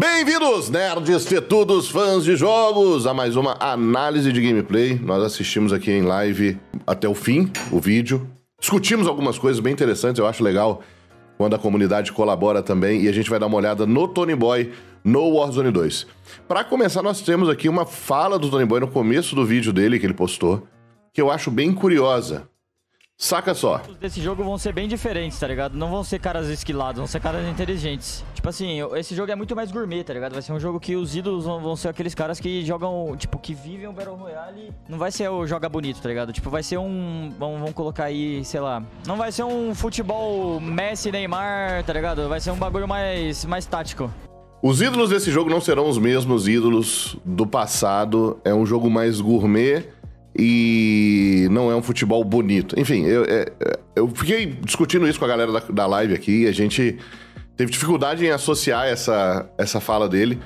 Bem-vindos, nerds, tetudos, fãs de jogos, a mais uma análise de gameplay. Nós assistimos aqui em live até o fim, o vídeo. Discutimos algumas coisas bem interessantes, eu acho legal quando a comunidade colabora também. E a gente vai dar uma olhada no Tony Boy, no Warzone 2. Para começar, nós temos aqui uma fala do Tony Boy no começo do vídeo dele, que ele postou, que eu acho bem curiosa. Saca só. Desse jogo vão ser bem diferentes, tá ligado? Não vão ser caras esquilados, vão ser caras inteligentes. Tipo assim, esse jogo é muito mais gourmet, tá ligado? Vai ser um jogo que os ídolos vão ser aqueles caras que jogam, tipo, que vivem o Battle Royale. Não vai ser o joga bonito, tá ligado? Tipo, vai ser um... Vamos colocar aí, sei lá... Não vai ser um futebol Messi, Neymar, tá ligado? Vai ser um bagulho mais tático. Os ídolos desse jogo não serão os mesmos ídolos do passado. É um jogo mais gourmet... E não é um futebol bonito. Enfim, eu fiquei discutindo isso com a galera da live aqui. E a gente teve dificuldade em associar essa fala dele.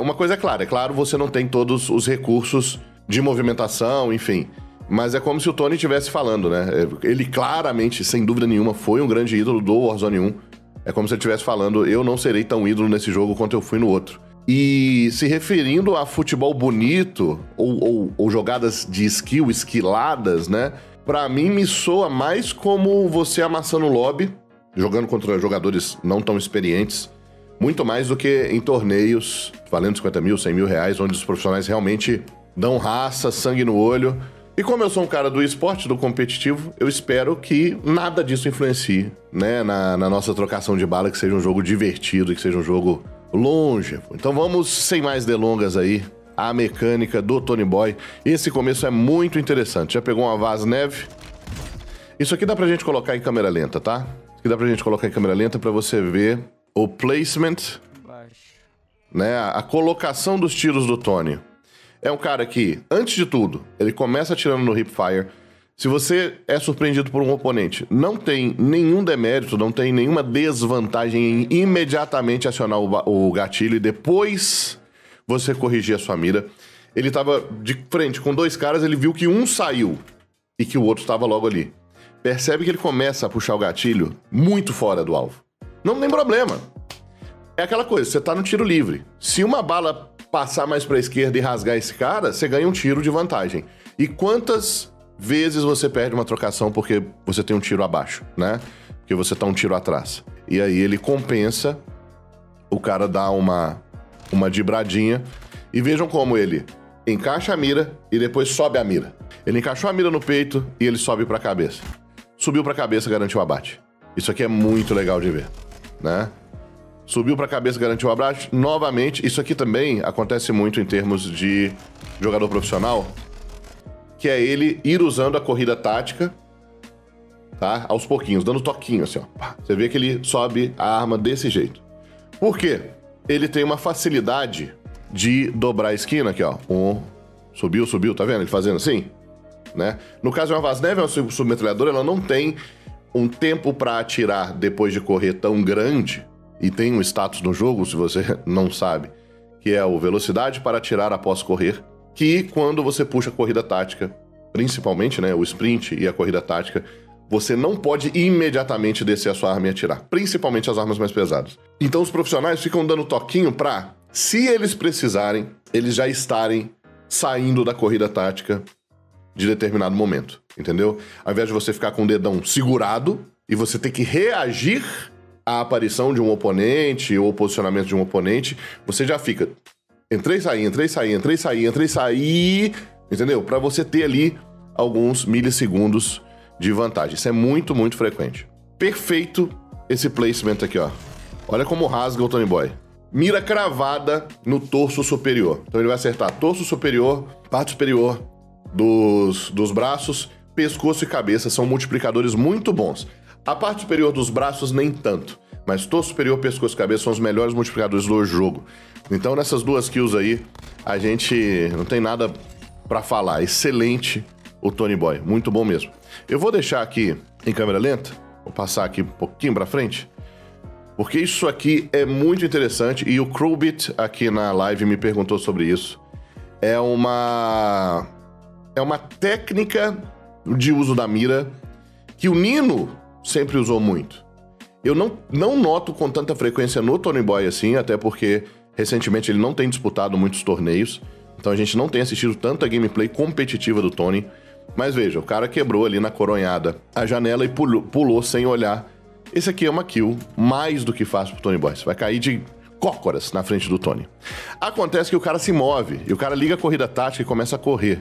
Uma coisa é claro, você não tem todos os recursos de movimentação, enfim. Mas é como se o Tony estivesse falando, né? Ele claramente, sem dúvida nenhuma, foi um grande ídolo do Warzone 1. É como se ele estivesse falando, eu não serei tão ídolo nesse jogo quanto eu fui no outro. E se referindo a futebol bonito, ou jogadas de skill, esquiladas, né? Pra mim, me soa mais como você amassando lobby, jogando contra jogadores não tão experientes, muito mais do que em torneios valendo 50 mil, 100 mil reais, onde os profissionais realmente dão raça, sangue no olho. E como eu sou um cara do esporte, do competitivo, eu espero que nada disso influencie, né? Na nossa trocação de bala, que seja um jogo divertido, que seja um jogo... longe. Então vamos, sem mais delongas aí, a mecânica do Tony Boy. Esse começo é muito interessante. Já pegou uma Vaznev? Isso aqui dá pra gente colocar em câmera lenta, tá? Isso aqui dá pra gente colocar em câmera lenta pra você ver o placement, né? A colocação dos tiros do Tony. É um cara que, antes de tudo, ele começa atirando no hipfire. Se você é surpreendido por um oponente, não tem nenhum demérito, não tem nenhuma desvantagem em imediatamente acionar o gatilho e depois você corrigir a sua mira. Ele tava de frente com dois caras, ele viu que um saiu e que o outro tava logo ali. Percebe que ele começa a puxar o gatilho muito fora do alvo. Não tem problema. É aquela coisa, você tá no tiro livre. Se uma bala passar mais pra esquerda e rasgar esse cara, você ganha um tiro de vantagem. E quantas... vezes você perde uma trocação porque você tem um tiro abaixo, né? Porque você tá um tiro atrás. E aí ele compensa, o cara dá uma dibradinha. E vejam como ele encaixa a mira e depois sobe a mira. Ele encaixou a mira no peito e ele sobe pra cabeça. Subiu pra cabeça, garantiu o abate. Isso aqui é muito legal de ver, né? Subiu pra cabeça, garantiu o abate. Novamente, isso aqui também acontece muito em termos de jogador profissional, que é ele ir usando a corrida tática, tá? Aos pouquinhos, dando toquinho assim, ó. Você vê que ele sobe a arma desse jeito. Por quê? Ele tem uma facilidade de dobrar a esquina aqui, ó. Subiu, subiu, tá vendo? Ele fazendo assim, né? No caso de uma Vaznev, uma submetralhadora, ela não tem um tempo para atirar depois de correr tão grande, e tem um status no jogo, se você não sabe, que é o velocidade para atirar após correr, que quando você puxa a corrida tática, principalmente, né, o sprint e a corrida tática, você não pode imediatamente descer a sua arma e atirar, principalmente as armas mais pesadas. Então os profissionais ficam dando toquinho pra, se eles precisarem, eles já estarem saindo da corrida tática de determinado momento, entendeu? Ao invés de você ficar com o dedão segurado e você ter que reagir à aparição de um oponente ou posicionamento de um oponente, você já fica... entrei, saí, entrei, saí, entrei, saí, entrei, saí, entendeu? Pra você ter ali alguns milissegundos de vantagem. Isso é muito, muito frequente. Perfeito esse placement aqui, ó. Olha como rasga o Tony Boy. Mira cravada no torso superior. Então ele vai acertar torso superior, parte superior dos braços, pescoço e cabeça. São multiplicadores muito bons. A parte superior dos braços nem tanto. Mas torso superior, pescoço e cabeça são os melhores multiplicadores do jogo. Então nessas duas kills aí, a gente não tem nada pra falar. Excelente o Tony Boy, muito bom mesmo. Eu vou deixar aqui em câmera lenta, vou passar aqui um pouquinho pra frente, porque isso aqui é muito interessante e o Crowbit aqui na live me perguntou sobre isso. É uma técnica de uso da mira que o Nino sempre usou muito. Eu não noto com tanta frequência no Tony Boy assim, até porque Recentemente ele não tem disputado muitos torneios, então a gente não tem assistido tanta gameplay competitiva do Tony. Mas veja, o cara quebrou ali na coronhada a janela e pulou sem olhar. Esse aqui é uma kill mais do que fácil pro Tony Boy. Vai cair de cócoras na frente do Tony. Acontece que o cara se move e o cara liga a corrida tática e começa a correr.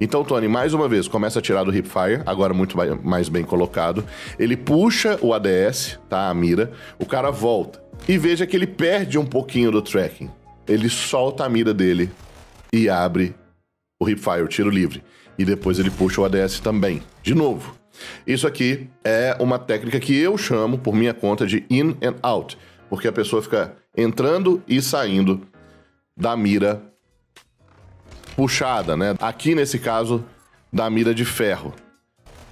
Então o Tony, mais uma vez, começa a tirar do hipfire, agora muito mais bem colocado. Ele puxa o ADS, tá, a mira, o cara volta. E veja que ele perde um pouquinho do tracking. Ele solta a mira dele e abre o hipfire, o tiro livre. E depois ele puxa o ADS também, de novo. Isso aqui é uma técnica que eu chamo, por minha conta, de in and out. Porque a pessoa fica entrando e saindo da mira puxada, né? Aqui, nesse caso, da mira de ferro.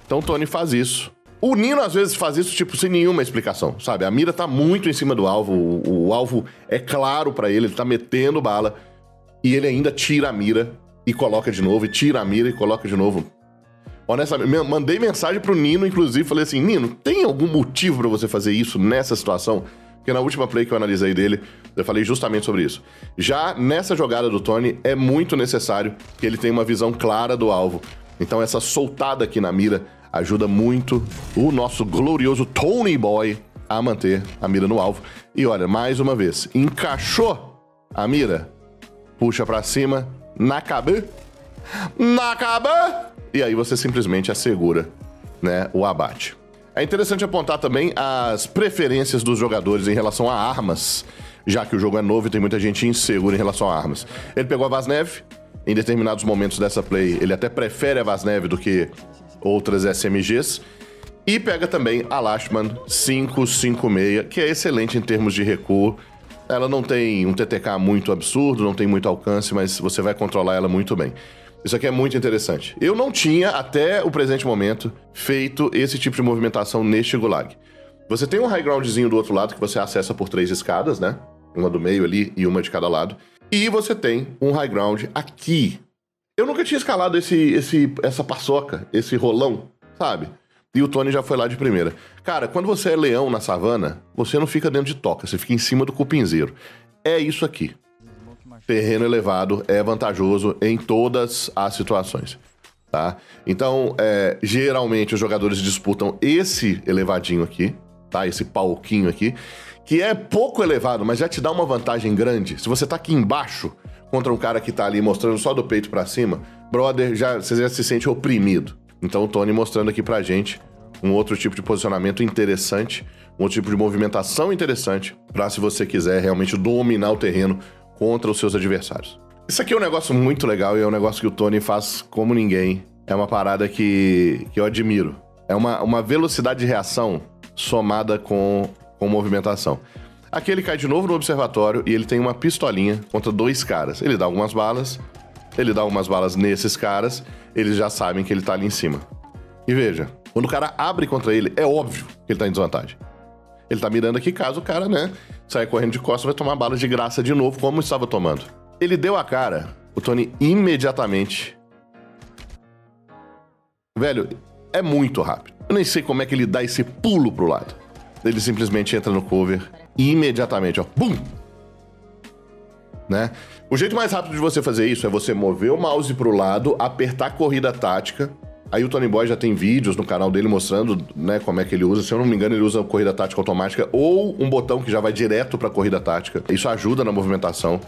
Então o Tony faz isso. O Nino, às vezes, faz isso, tipo, sem nenhuma explicação, sabe? A mira tá muito em cima do alvo, o alvo é claro pra ele tá metendo bala, e ele ainda tira a mira e coloca de novo, e tira a mira e coloca de novo. Honestamente, mandei mensagem pro Nino, inclusive, falei assim, Nino, tem algum motivo pra você fazer isso nessa situação? Porque na última play que eu analisei dele, eu falei justamente sobre isso. Já nessa jogada do Tony, é muito necessário que ele tenha uma visão clara do alvo. Então essa soltada aqui na mira ajuda muito o nosso glorioso Tony Boy a manter a mira no alvo. E olha, mais uma vez, encaixou a mira, puxa pra cima, na cabeça, e aí você simplesmente assegura, né, o abate. É interessante apontar também as preferências dos jogadores em relação a armas, já que o jogo é novo e tem muita gente insegura em relação a armas. Ele pegou a Vaznev, em determinados momentos dessa play ele até prefere a Vaznev do que outras SMGs, e pega também a Lachmann 556, que é excelente em termos de recuo. Ela não tem um TTK muito absurdo, não tem muito alcance, mas você vai controlar ela muito bem. Isso aqui é muito interessante. Eu não tinha, até o presente momento, feito esse tipo de movimentação neste gulag. Você tem um high groundzinho do outro lado que você acessa por 3 escadas, né? Uma do meio ali e uma de cada lado. E você tem um high ground aqui. Eu nunca tinha escalado essa paçoca, esse rolão, sabe? E o Tony já foi lá de primeira. Cara, quando você é leão na savana, você não fica dentro de toca, você fica em cima do cupinzeiro. É isso aqui. Terreno elevado é vantajoso em todas as situações, tá? Então, geralmente os jogadores disputam esse elevadinho aqui, tá? Esse palquinho aqui, que é pouco elevado, mas já te dá uma vantagem grande. Se você tá aqui embaixo contra um cara que tá ali mostrando só do peito pra cima, brother, você já se sente oprimido. Então o Tony mostrando aqui pra gente um outro tipo de posicionamento interessante, um outro tipo de movimentação interessante pra, se você quiser realmente dominar o terreno contra os seus adversários. Isso aqui é um negócio muito legal e é um negócio que o Tony faz como ninguém. É uma parada que eu admiro. É uma velocidade de reação somada com movimentação. Aqui ele cai de novo no observatório e ele tem uma pistolinha contra 2 caras. Ele dá algumas balas, nesses caras, eles já sabem que ele tá ali em cima. E veja, quando o cara abre contra ele, é óbvio que ele tá em desvantagem. Ele tá mirando aqui, caso o cara, né, saia correndo de costas, vai tomar bala de graça de novo, como estava tomando. Ele deu a cara, o Tony imediatamente... Velho, é muito rápido. Eu nem sei como é que ele dá esse pulo pro lado. Ele simplesmente entra no cover e imediatamente, ó, bum! Né? O jeito mais rápido de você fazer isso é você mover o mouse pro lado, apertar a corrida tática. Aí o Tony Boy já tem vídeos no canal dele mostrando, né, como é que ele usa. Se eu não me engano, ele usa corrida tática automática ou um botão que já vai direto pra corrida tática. Isso ajuda na movimentação.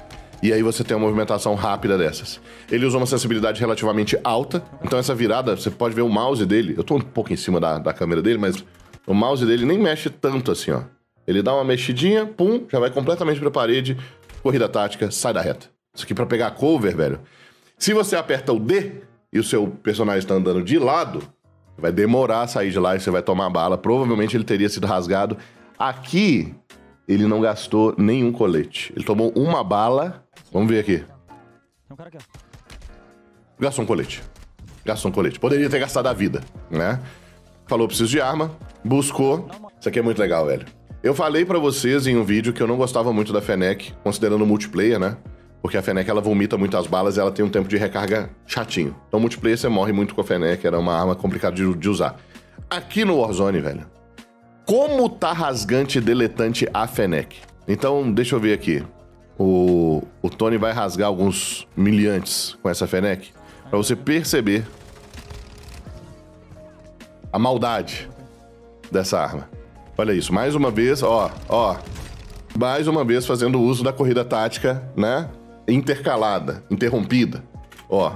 E aí você tem uma movimentação rápida dessas. Ele usa uma sensibilidade relativamente alta. Então essa virada, você pode ver o mouse dele. Eu tô um pouco em cima da câmera dele, mas o mouse dele nem mexe tanto assim, ó. Ele dá uma mexidinha, pum, já vai completamente pra parede. Corrida tática, sai da reta. Isso aqui pra pegar cover, velho. Se você aperta o D... e o seu personagem tá andando de lado, vai demorar a sair de lá e você vai tomar bala. Provavelmente ele teria sido rasgado. Aqui, ele não gastou nenhum colete. Ele tomou uma bala. Vamos ver aqui. Gastou um colete. Poderia ter gastado a vida, né? Falou, preciso de arma. Buscou. Isso aqui é muito legal, velho. Eu falei pra vocês em um vídeo que eu não gostava muito da Fennec, considerando o multiplayer, né? Porque a Fennec, ela vomita muitas balas e ela tem um tempo de recarga chatinho. Então, multiplayer, você morre muito com a Fennec, era uma arma complicada de usar. Aqui no Warzone, velho, como tá rasgante e deletante a Fennec? Então, deixa eu ver aqui. O Tony vai rasgar alguns miliantes com essa Fennec, pra você perceber a maldade dessa arma. Olha isso, mais uma vez, ó. Mais uma vez fazendo uso da corrida tática, né? Intercalada, interrompida, ó.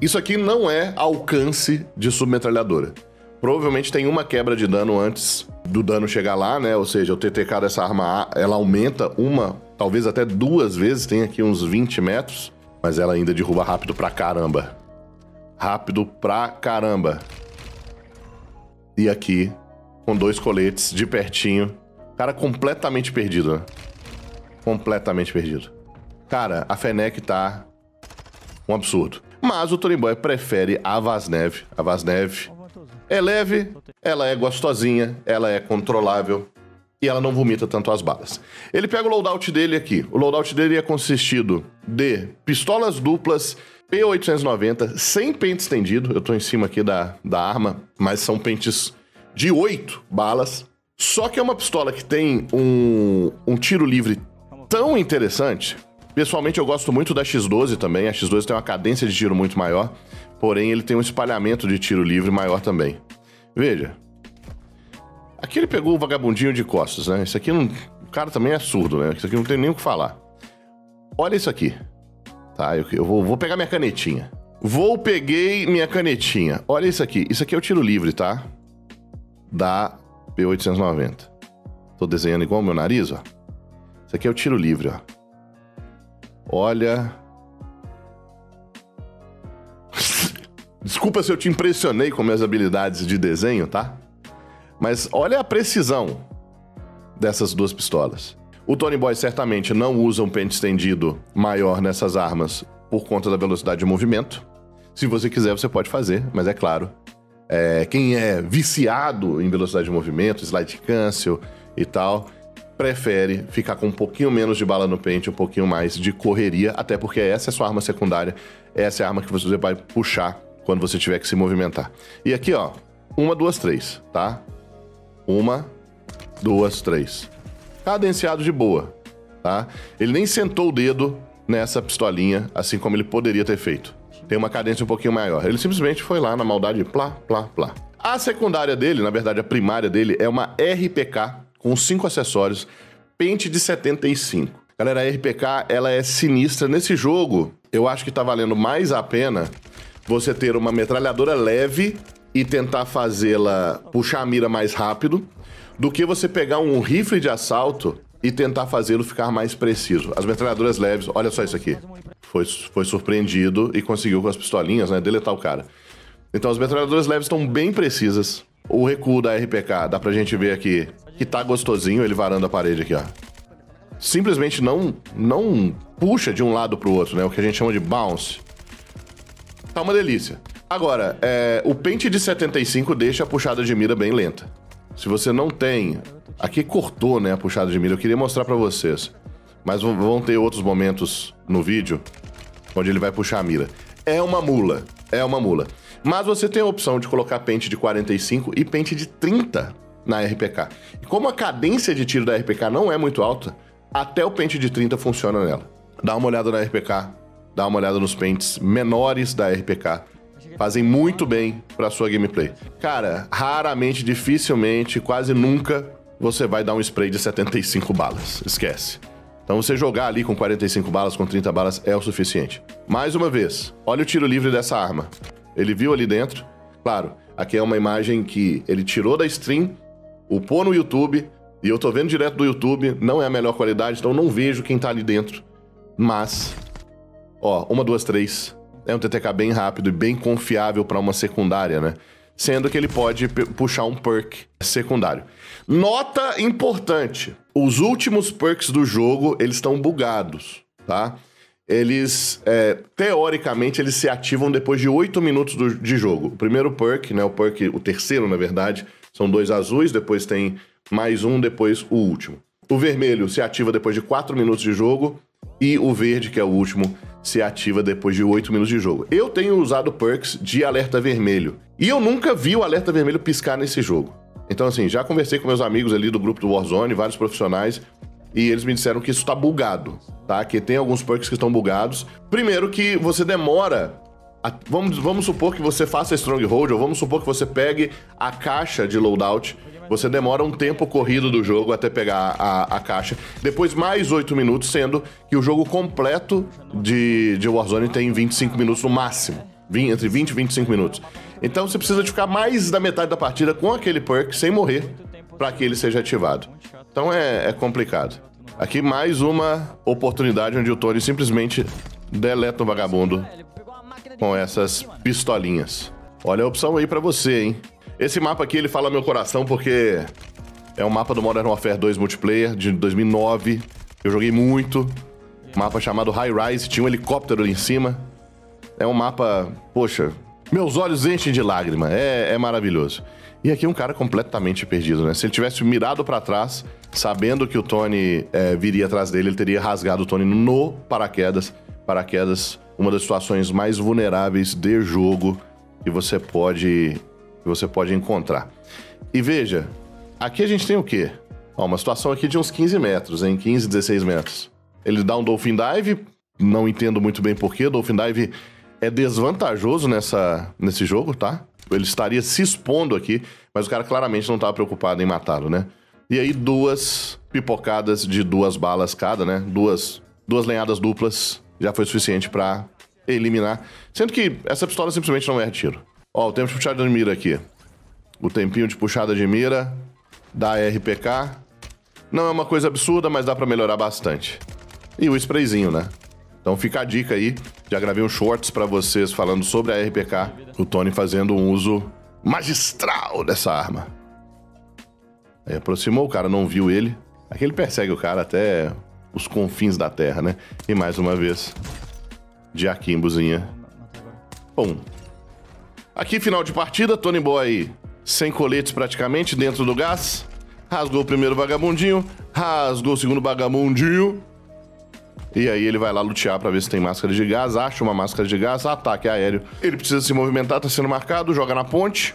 Isso aqui não é alcance de submetralhadora. Provavelmente tem uma quebra de dano antes do dano chegar lá, né? Ou seja, o TTK dessa arma, ela aumenta uma, talvez até duas vezes, tem aqui uns 20 metros, mas ela ainda derruba rápido pra caramba. Rápido pra caramba. E aqui, com dois coletes de pertinho. Cara, completamente perdido, né? Completamente perdido. Cara, a Fennec tá um absurdo. Mas o Tony Boy prefere a Vaznev. A Vaznev é leve, ela é gostosinha, ela é controlável e ela não vomita tanto as balas. Ele pega o loadout dele aqui. O loadout dele é consistido de pistolas duplas, P890, sem pente estendido. Eu tô em cima aqui da arma, mas são pentes de 8 balas. Só que é uma pistola que tem um tiro livre tão interessante. Pessoalmente eu gosto muito da X12 também, a X12 tem uma cadência de tiro muito maior, porém ele tem um espalhamento de tiro livre maior também. Veja, aqui ele pegou o vagabundinho de costas, né? Isso aqui não... O cara também é surdo, né? Isso aqui não tem nem o que falar. Olha isso aqui. Tá, eu vou pegar minha canetinha. Peguei minha canetinha. Olha isso aqui. Isso aqui é o tiro livre, tá? Da P890. Tô desenhando igual o meu nariz, ó. Isso aqui é o tiro livre, ó. Olha... Desculpa se eu te impressionei com minhas habilidades de desenho, tá? Mas olha a precisão dessas duas pistolas. O Tony Boy certamente não usa um pente estendido maior nessas armas por conta da velocidade de movimento. Se você quiser, você pode fazer, mas é claro. Quem é viciado em velocidade de movimento, slide cancel e tal... prefere ficar com um pouquinho menos de bala no pente, um pouquinho mais de correria, até porque essa é sua arma secundária, essa é a arma que você vai puxar quando você tiver que se movimentar. E aqui, ó, 1, 2, 3, tá? 1, 2, 3. Cadenciado de boa, tá? Ele nem sentou o dedo nessa pistolinha, assim como ele poderia ter feito. Tem uma cadência um pouquinho maior. Ele simplesmente foi lá na maldade, plá, plá, plá. A secundária dele, na verdade a primária dele, é uma RPK, com 5 acessórios, pente de 75. Galera, a RPK, ela é sinistra. Nesse jogo, eu acho que tá valendo mais a pena você ter uma metralhadora leve e tentar fazê-la puxar a mira mais rápido, do que você pegar um rifle de assalto e tentar fazê-lo ficar mais preciso. As metralhadoras leves, olha só isso aqui. Foi surpreendido e conseguiu com as pistolinhas, né, deletar o cara. Então, as metralhadoras leves estão bem precisas. O recuo da RPK, dá pra gente ver aqui que tá gostosinho, ele varando a parede aqui, ó. Simplesmente não puxa de um lado pro outro, né? O que a gente chama de bounce. Tá uma delícia. Agora, o pente de 75 deixa a puxada de mira bem lenta. Se você não tem... Aqui cortou, né, a puxada de mira. Eu queria mostrar pra vocês. Mas vão ter outros momentos no vídeo onde ele vai puxar a mira. É uma mula. É uma mula. Mas você tem a opção de colocar pente de 45 e pente de 30 na RPK. E como a cadência de tiro da RPK não é muito alta, até o pente de 30 funciona nela. Dá uma olhada na RPK, dá uma olhada nos pentes menores da RPK. Fazem muito bem pra sua gameplay. Cara, raramente, dificilmente, quase nunca você vai dar um spray de 75 balas. Esquece. Então você jogar ali com 45 balas, com 30 balas é o suficiente. Mais uma vez, olha o tiro livre dessa arma. Ele viu ali dentro, claro, aqui é uma imagem que ele tirou da stream, upou no YouTube, e eu tô vendo direto do YouTube, não é a melhor qualidade, então não vejo quem tá ali dentro. Mas, ó, 1, 2, 3, é um TTK bem rápido e bem confiável pra uma secundária, né? Sendo que ele pode puxar um perk secundário. Nota importante, os últimos perks do jogo, eles estão bugados, tá? Eles, teoricamente, eles se ativam depois de 8 minutos de jogo. O primeiro perk, né, o terceiro, na verdade, são 2 azuis, depois tem mais um, depois o último. O vermelho se ativa depois de 4 minutos de jogo e o verde, que é o último, se ativa depois de 8 minutos de jogo. Eu tenho usado perks de alerta vermelho e eu nunca vi o alerta vermelho piscar nesse jogo. Então, assim, já conversei com meus amigos ali do grupo do Warzone, vários profissionais, E eles me disseram que isso tá bugado, tá? Que tem alguns perks que estão bugados. Primeiro que você demora... Vamos supor que você faça Stronghold, ou vamos supor que você pegue a caixa de loadout. Você demora um tempo corrido do jogo até pegar a caixa. Depois mais 8 minutos, sendo que o jogo completo de Warzone tem 25 minutos no máximo. Entre 20 e 25 minutos. Então você precisa de ficar mais da metade da partida com aquele perk sem morrer para que ele seja ativado. Então é complicado. Aqui mais uma oportunidade onde o Tony simplesmente deleta o vagabundo com essas pistolinhas. Olha a opção aí pra você, hein? Esse mapa aqui, ele fala meu coração porque é um mapa do Modern Warfare 2 multiplayer de 2009. Eu joguei muito. Um mapa chamado High Rise, tinha um helicóptero ali em cima. É um mapa... Poxa, meus olhos enchem de lágrima. É maravilhoso. E aqui um cara completamente perdido, né? Se ele tivesse mirado pra trás, sabendo que o Tony viria atrás dele, ele teria rasgado o Tony no paraquedas. Paraquedas, uma das situações mais vulneráveis de jogo que você pode encontrar. E veja, aqui a gente tem o quê? Ó, uma situação aqui de uns 15 metros, hein? 15, 16 metros. Ele dá um Dolphin Dive, não entendo muito bem porquê. Dolphin Dive é desvantajoso nesse jogo, tá? Ele estaria se expondo aqui, mas o cara claramente não estava preocupado em matá-lo, né? E aí duas pipocadas de duas balas cada, né? Duas lenhadas duplas. Já foi suficiente pra eliminar. Sendo que essa pistola simplesmente não erra tiro. Ó, o tempo de puxada de mira aqui. O tempinho de puxada de mira da RPK. Não é uma coisa absurda, mas dá pra melhorar bastante. E o sprayzinho, né? Então fica a dica aí. Já gravei um shorts pra vocês falando sobre a RPK. O Tony fazendo um uso magistral dessa arma. Aí aproximou, o cara não viu ele. Aqui ele persegue o cara até... os confins da terra, né? E mais uma vez, de aquimbozinha. Pum. Aqui, final de partida, Tony Boy sem coletes praticamente, dentro do gás. Rasgou o primeiro vagabundinho, rasgou o segundo vagabundinho. E aí ele vai lá lutear pra ver se tem máscara de gás, acha uma máscara de gás, ataque aéreo. Ele precisa se movimentar, tá sendo marcado, joga na ponte.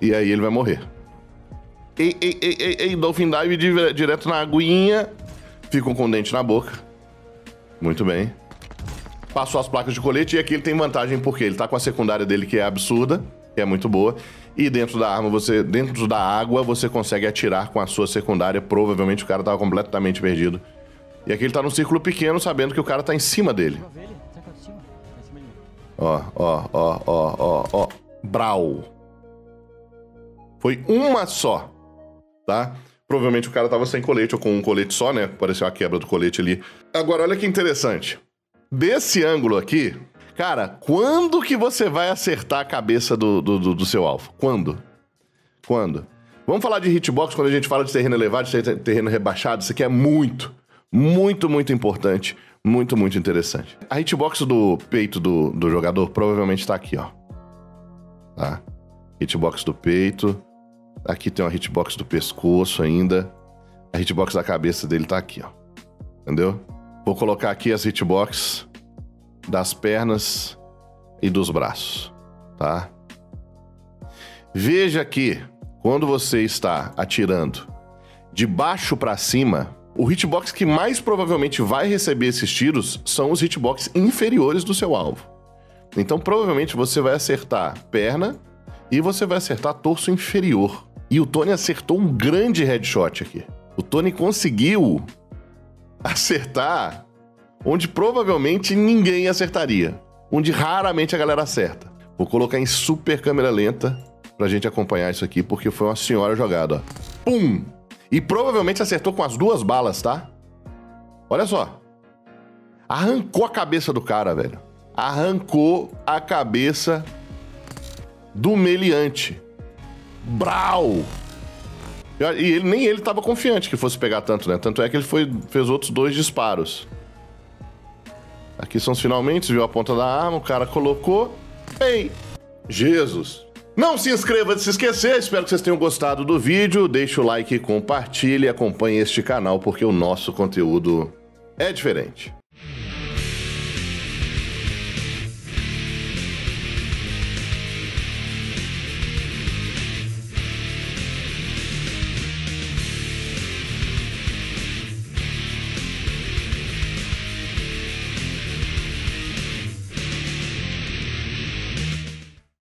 E aí ele vai morrer. Ei, Dolphin Dive direto na aguinha. Ficam com o dente na boca. Muito bem. Passou as placas de colete e aqui ele tem vantagem porque ele tá com a secundária dele que é absurda, que é muito boa. E dentro da água você consegue atirar com a sua secundária. Provavelmente o cara tava completamente perdido. E aqui ele tá num círculo pequeno sabendo que o cara tá em cima dele. Ó. Brau. Foi uma só. Tá? Provavelmente o cara tava sem colete ou com um colete só, né? Pareceu a quebra do colete ali. Agora, olha que interessante. Desse ângulo aqui, cara, quando que você vai acertar a cabeça do seu alvo? Quando? Vamos falar de hitbox quando a gente fala de terreno elevado, de terreno rebaixado. Isso aqui é muito importante. Muito interessante. A hitbox do peito do jogador provavelmente tá aqui, ó. Tá? Hitbox do peito. Aqui tem uma hitbox do pescoço ainda. A hitbox da cabeça dele tá aqui, ó. Entendeu? Vou colocar aqui as hitbox das pernas e dos braços, tá? Veja que quando você está atirando de baixo pra cima, o hitbox que mais provavelmente vai receber esses tiros são os hitbox inferiores do seu alvo. Então provavelmente você vai acertar perna e você vai acertar torso inferior. E o Tony acertou um grande headshot aqui. O Tony conseguiu acertar onde provavelmente ninguém acertaria. Onde raramente a galera acerta. Vou colocar em super câmera lenta pra gente acompanhar isso aqui, porque foi uma senhora jogada. Ó. Pum! E provavelmente acertou com as duas balas, tá? Olha só. Arrancou a cabeça do cara, velho. Arrancou a cabeça... do meliante. Brau! E ele, nem ele estava confiante que fosse pegar tanto, né? Tanto é que ele fez outros dois disparos. Aqui são os finalmente, viu a ponta da arma, o cara colocou. Ei! Jesus! Não se inscreva de se esquecer, espero que vocês tenham gostado do vídeo. Deixe o like, compartilhe, acompanhe este canal, porque o nosso conteúdo é diferente.